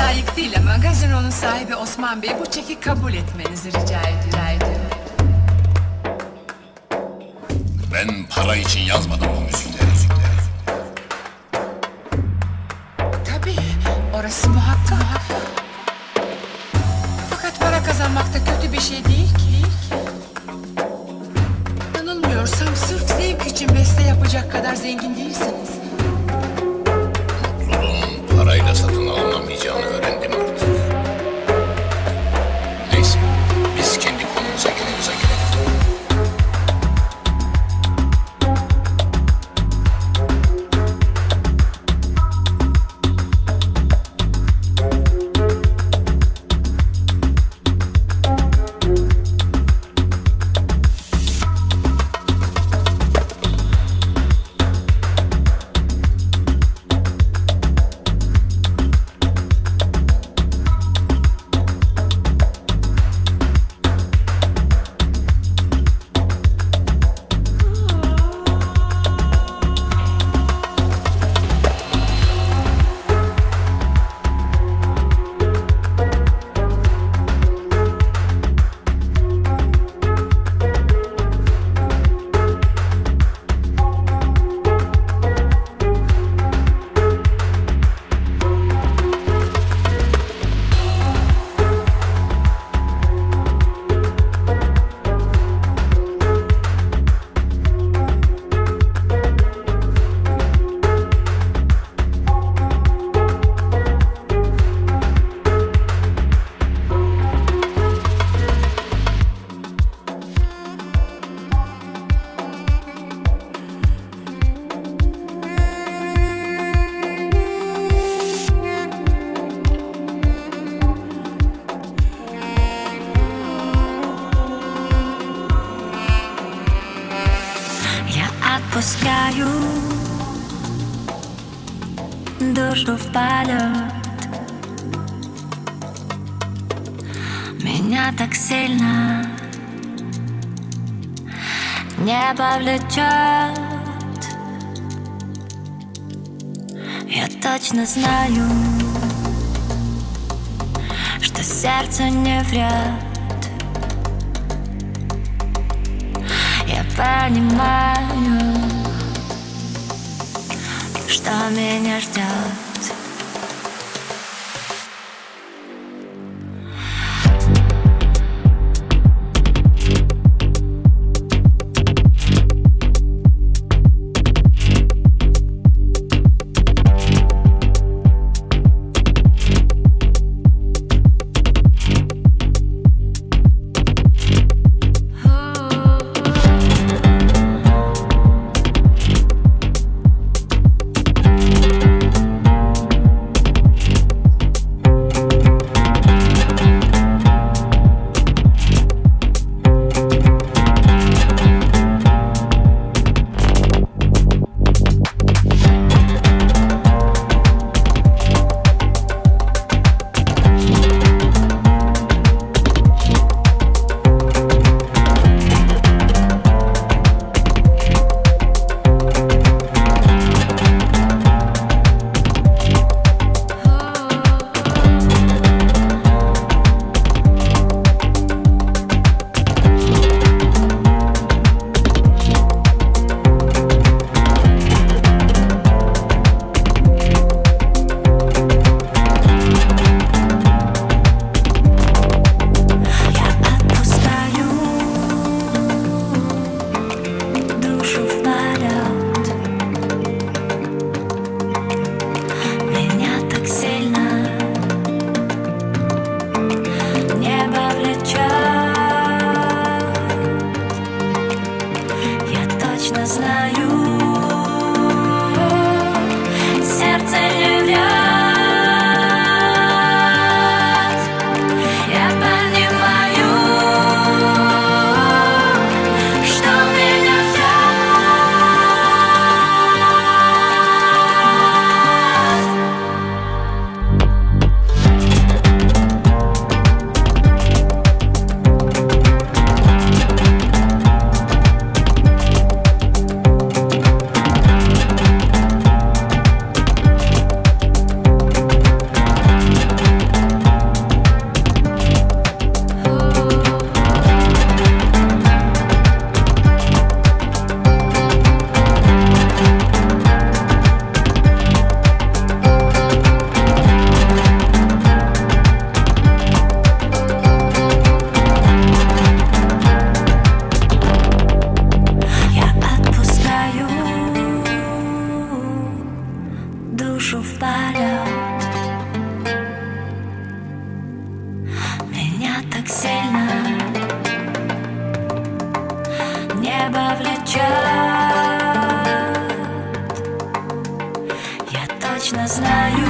layık değil ama gazinonun sahibi Osman Bey bu çeki kabul etmenizi rica ediyorum. Ben para için yazmadım bu müzikleri. Tabii, orası muhakkak. Fakat para kazanmak da kötü bir şey değil ki. Yanılmıyorsam sırf zevk için beste yapacak kadar zengin değilsiniz. Mutluluğun parayla satın alınamayacağını öğrendim artık. Neyse, biz kendi konumuza gelelim. Небо влечет, я точно знаю, что сердце не врет. Я понимаю, что меня ждет. сильно небо влечет. Я точно знаю.